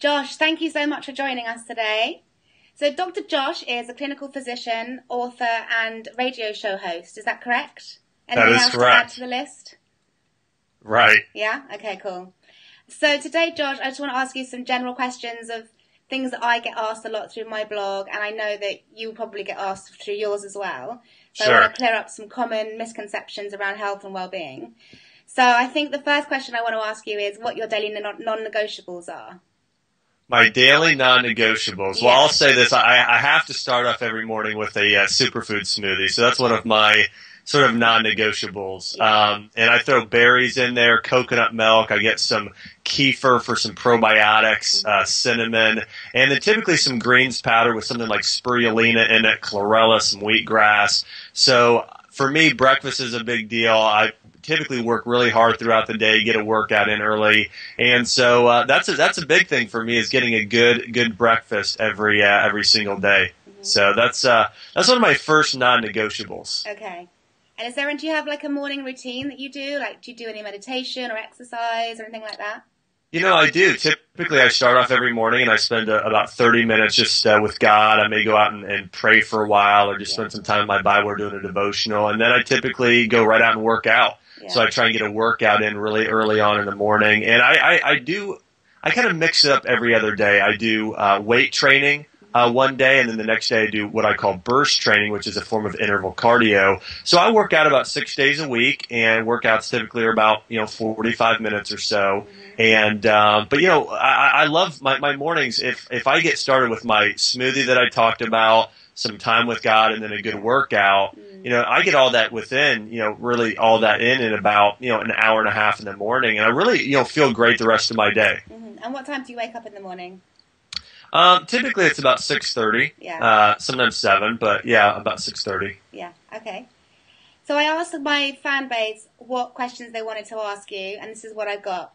Josh, thank you so much for joining us today. So Dr. Josh is a clinical physician, author and radio show host. Is that correct? Anything else to add to the list? Right. Yeah? Okay, cool. So today, Josh, I just want to ask you some general questions of things that I get asked a lot through my blog, and I know that you probably get asked through yours as well. So sure. I want to clear up some common misconceptions around health and well-being. So I think the first question I want to ask you is what your daily non-negotiables are. My daily non-negotiables. Well, I'll say this. I have to start off every morning with a superfood smoothie. So that's one of my sort of non-negotiables. And I throw berries in there, coconut milk. I get some kefir for some probiotics, cinnamon, and then typically some greens powder with something like spirulina in it, chlorella, some wheatgrass. So for me, breakfast is a big deal. I typically work really hard throughout the day, get a workout in early, and so that's a big thing for me is getting a good breakfast every single day. Mm-hmm. So that's one of my first non-negotiables. Okay. And do you have like a morning routine that you do? Like, do you do any meditation or exercise or anything like that? You know, I do. Typically, I start off every morning and I spend about 30 minutes just with God. I may go out and pray for a while or just spend some time in my Bible or doing a devotional. And then I typically go right out and work out. Yeah. So I try and get a workout in really early on in the morning. And I kind of mix it up every other day. I do weight training one day, and then the next day I do what I call burst training, which is a form of interval cardio. So I work out about 6 days a week, and workouts typically are about 45 minutes or so. Mm-hmm. And but I love my mornings. If I get started with my smoothie that I talked about, some time with God, and then a good workout, I get all that within, really all that in about an hour and a half in the morning, and I really feel great the rest of my day. Mm-hmm. And what time do you wake up in the morning? Typically it's about 6:30, sometimes 7, but yeah, about 6:30. Yeah, okay. So I asked my fan base what questions they wanted to ask you, and this is what I got.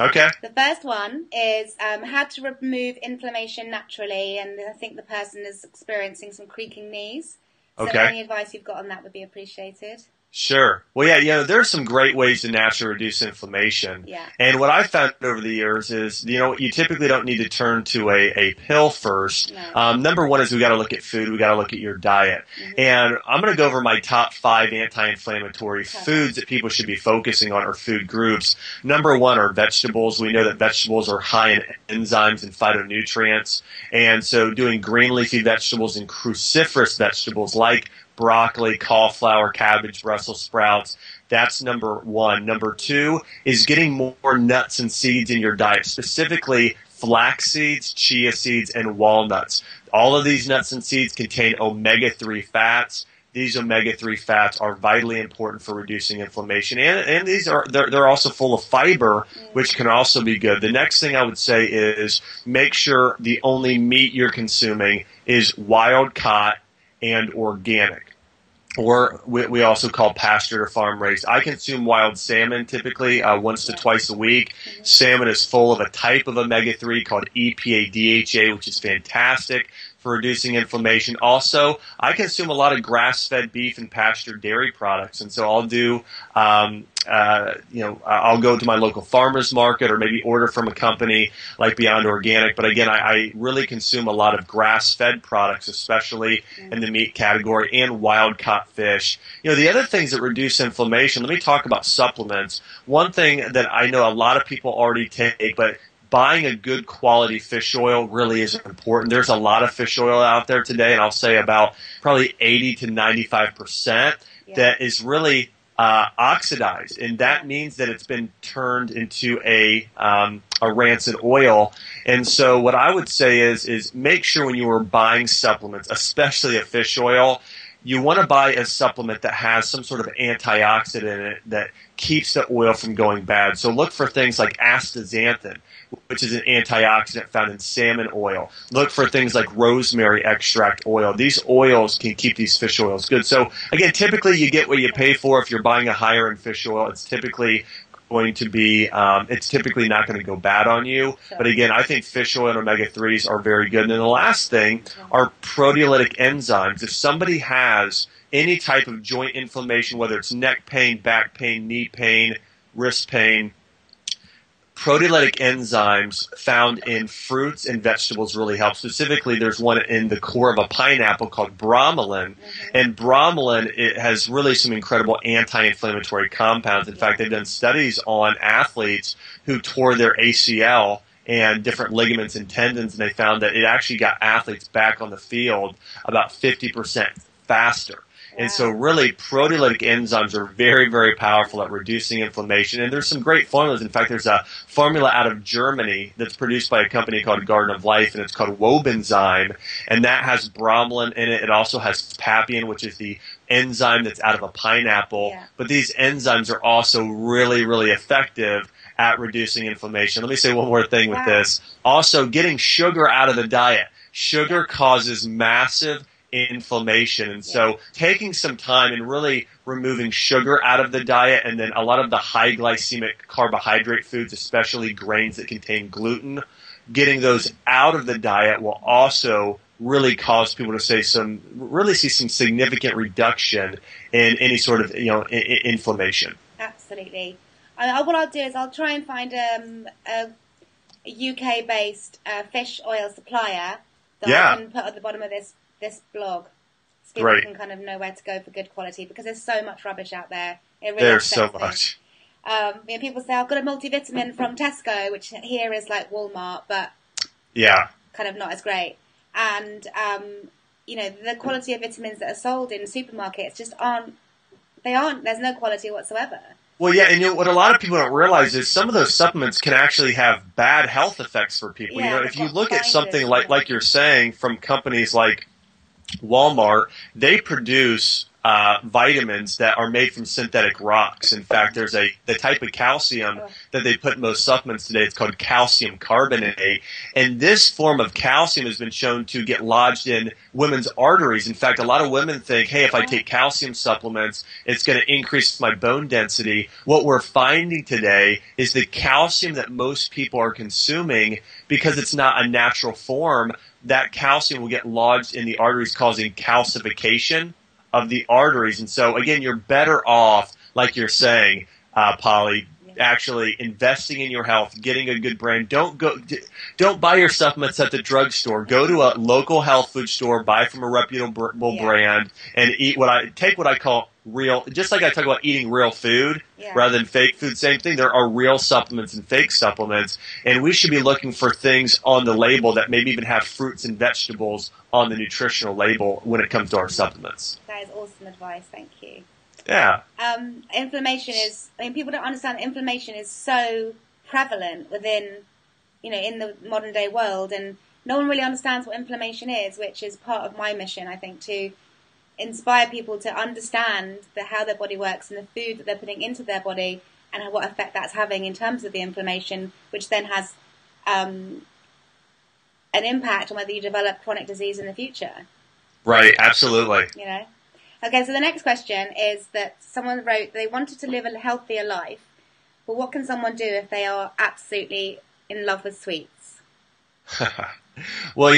Okay. The first one is how to remove inflammation naturally, and I think the person is experiencing some creaking knees. So okay. Any advice you've got on that would be appreciated. Sure. Well, yeah, there are some great ways to naturally reduce inflammation. Yeah. And what I've found over the years is, you typically don't need to turn to a pill first. No. Number one is we got to look at food. We got to look at your diet. Mm-hmm. And I'm going to go over my top 5 anti-inflammatory foods that people should be focusing on, or food groups. Number one are vegetables. We know that vegetables are high in enzymes and phytonutrients. And so doing green leafy vegetables and cruciferous vegetables like broccoli, cauliflower, cabbage, Brussels sprouts. That's number one. Number two is getting more nuts and seeds in your diet, specifically flax seeds, chia seeds, and walnuts. All of these nuts and seeds contain omega-3 fats. These omega-3 fats are vitally important for reducing inflammation, and they're also full of fiber, which can also be good. The next thing I would say is make sure the only meat you're consuming is wild-caught and organic, or we also call pasture or farm raised. I consume wild salmon typically once to twice a week. Mm-hmm. Salmon is full of a type of omega-3 called EPA, DHA, which is fantastic for reducing inflammation. Also, I consume a lot of grass-fed beef and pasture dairy products, and so I'll do, I'll go to my local farmers market or maybe order from a company like Beyond Organic. But again, I really consume a lot of grass-fed products, especially in the meat category, and wild-caught fish. The other things that reduce inflammation. Let me talk about supplements. One thing that I know a lot of people already take, but buying a good quality fish oil really is important. There's a lot of fish oil out there today, and I'll say about probably 80 to 95% that is really oxidized, and that means that it's been turned into a rancid oil. And so what I would say is make sure when you are buying supplements, especially a fish oil, you want to buy a supplement that has some sort of antioxidant in it that keeps the oil from going bad. So look for things like astaxanthin, which is an antioxidant found in salmon oil. Look for things like rosemary extract oil. These oils can keep these fish oils good. So again, typically you get what you pay for. If you're buying a higher end fish oil, it's typically going to be not going to go bad on you. But again, I think fish oil and omega-3s are very good. And then the last thing are proteolytic enzymes. If somebody has any type of joint inflammation, whether it's neck pain, back pain, knee pain, wrist pain, proteolytic enzymes found in fruits and vegetables really help. Specifically, there's one in the core of a pineapple called bromelain. And bromelain, it has really some incredible anti-inflammatory compounds. In fact, they've done studies on athletes who tore their ACL and different ligaments and tendons, and they found that it actually got athletes back on the field about 50% faster. And so really proteolytic enzymes are very, very powerful at reducing inflammation. And there's some great formulas. In fact, there's a formula out of Germany that's produced by a company called Garden of Life, and it's called Wobenzyme. And that has bromelain in it. It also has papain, which is the enzyme that's out of a pineapple. Yeah. But these enzymes are also really, really effective at reducing inflammation. Let me say one more thing with this. Also, getting sugar out of the diet. Sugar causes massive inflammation, and so taking some time and really removing sugar out of the diet, and then a lot of the high glycemic carbohydrate foods, especially grains that contain gluten, getting those out of the diet will also really cause people to see some significant reduction in any sort of inflammation. Absolutely. What I'll do is I'll try and find a UK-based fish oil supplier that I can put at the bottom of this blog, so people can kind of know where to go for good quality, because there's so much rubbish out there. It really there's so much. People say, I've got a multivitamin from Tesco, which here is like Walmart, but kind of not as great. And, the quality of vitamins that are sold in supermarkets just aren't, there's no quality whatsoever. Well, yeah, and what a lot of people don't realize is some of those supplements can actually have bad health effects for people. If you look at something like you're saying from companies like Walmart, they produce vitamins that are made from synthetic rocks. In fact, there's the type of calcium that they put in most supplements today. It's called calcium carbonate. And this form of calcium has been shown to get lodged in women's arteries. In fact, a lot of women think, hey, if I take calcium supplements, it's going to increase my bone density. What we're finding today is the calcium that most people are consuming, because it's not a natural form, that calcium will get lodged in the arteries, causing calcification of the arteries. And so again, you're better off, like you're saying, Polly, actually investing in your health, getting a good brand. Don't buy your supplements at the drugstore. Go to a local health food store, buy from a reputable brand, and eat what I call real. Just like I talk about eating real food rather than fake food, same thing. There are real supplements and fake supplements, and we should be looking for things on the label that maybe even have fruits and vegetables on the nutritional label when it comes to our supplements. That is awesome advice. Thank you. Yeah. Inflammation is, people don't understand inflammation is so prevalent within, in the modern day world, and no one really understands what inflammation is, which is part of my mission, I think, to inspire people to understand how their body works and the food that they're putting into their body and what effect that's having in terms of the inflammation, which then has an impact on whether you develop chronic disease in the future. Right, absolutely. Okay, so the next question is that someone wrote they wanted to live a healthier life, but what can someone do if they are absolutely in love with sweets? Well,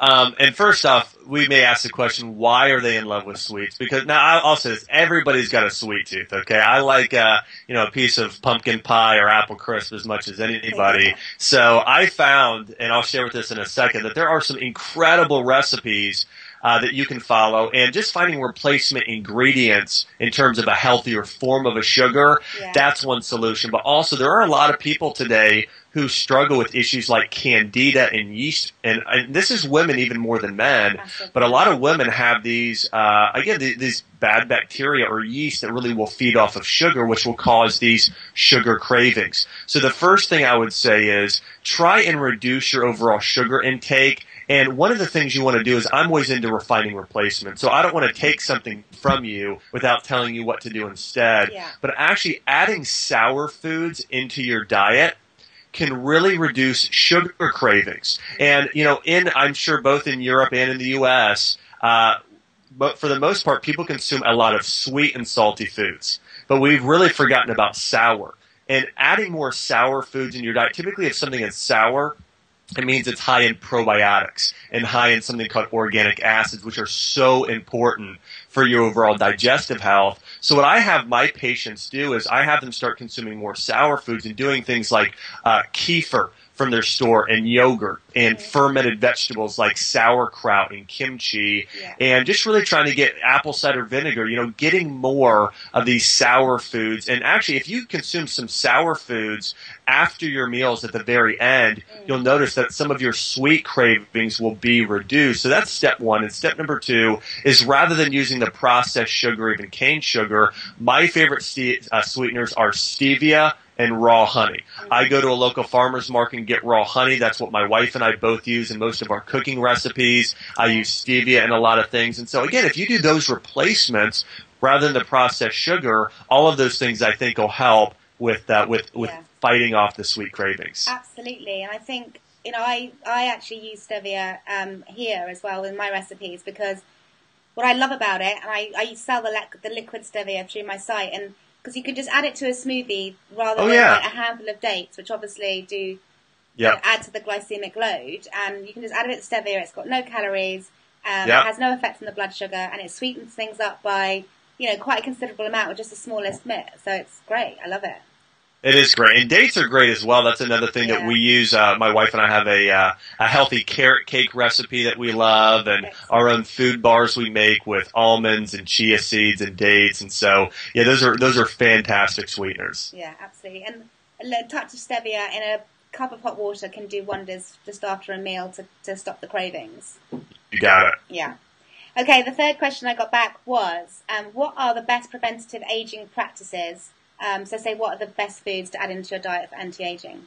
and first off, we may ask the question, why are they in love with sweets? Because now I'll say this, everybody's got a sweet tooth, okay? I like, a piece of pumpkin pie or apple crisp as much as anybody. So I found, and I'll share with this in a second, that there are some incredible recipes that you can follow, and just finding replacement ingredients in terms of a healthier form of a sugar, that's one solution. But also there are a lot of people today who struggle with issues like candida and yeast, and this is women even more than men, but a lot of women have these, these bad bacteria or yeast that really will feed off of sugar, which will cause these sugar cravings. So the first thing I would say is try and reduce your overall sugar intake. And one of the things you want to do is, I'm always into refining replacement. So I don't want to take something from you without telling you what to do instead. But actually adding sour foods into your diet can really reduce sugar cravings. And, I'm sure both in Europe and in the U.S., but for the most part, people consume a lot of sweet and salty foods. But we've really forgotten about sour. And adding more sour foods in your diet, typically if something is sour, it means it's high in probiotics and high in something called organic acids, which are so important for your overall digestive health. So what I have my patients do is I have them start consuming more sour foods and doing things like kefir from their store, and yogurt, and fermented vegetables like sauerkraut and kimchi, and just really trying to get apple cider vinegar, you know, getting more of these sour foods. And actually, if you consume some sour foods after your meals at the very end, you'll notice that some of your sweet cravings will be reduced. So that's step one. And step number two is rather than using the processed sugar, even cane sugar, my favorite sweeteners are stevia and raw honey. I go to a local farmer's market and get raw honey. That's what my wife and I both use in most of our cooking recipes. I use stevia in a lot of things. And so, again, if you do those replacements rather than the processed sugar, all of those things I think will help with fighting off the sweet cravings. Absolutely. And I think, you know, I actually use stevia here as well in my recipes, because what I love about it, and I sell the liquid stevia through my site, and because you could just add it to a smoothie rather than like a handful of dates, which obviously do add to the glycemic load. And you can just add a bit of stevia. It's got no calories. It has no effect on the blood sugar, and it sweetens things up by, you know, quite a considerable amount with just the smallest bit. So it's great. I love it. It is great. And dates are great as well. That's another thing that we use. My wife and I have a healthy carrot cake recipe that we love, and our own food bars we make with almonds and chia seeds and dates. And so, yeah, those are fantastic sweeteners. Yeah, absolutely. And a touch of stevia in a cup of hot water can do wonders just after a meal to stop the cravings. You got it. Yeah. Okay, the third question I got back was, what are the best preventative aging practices? So say, what are the best foods to add into your diet for anti-aging?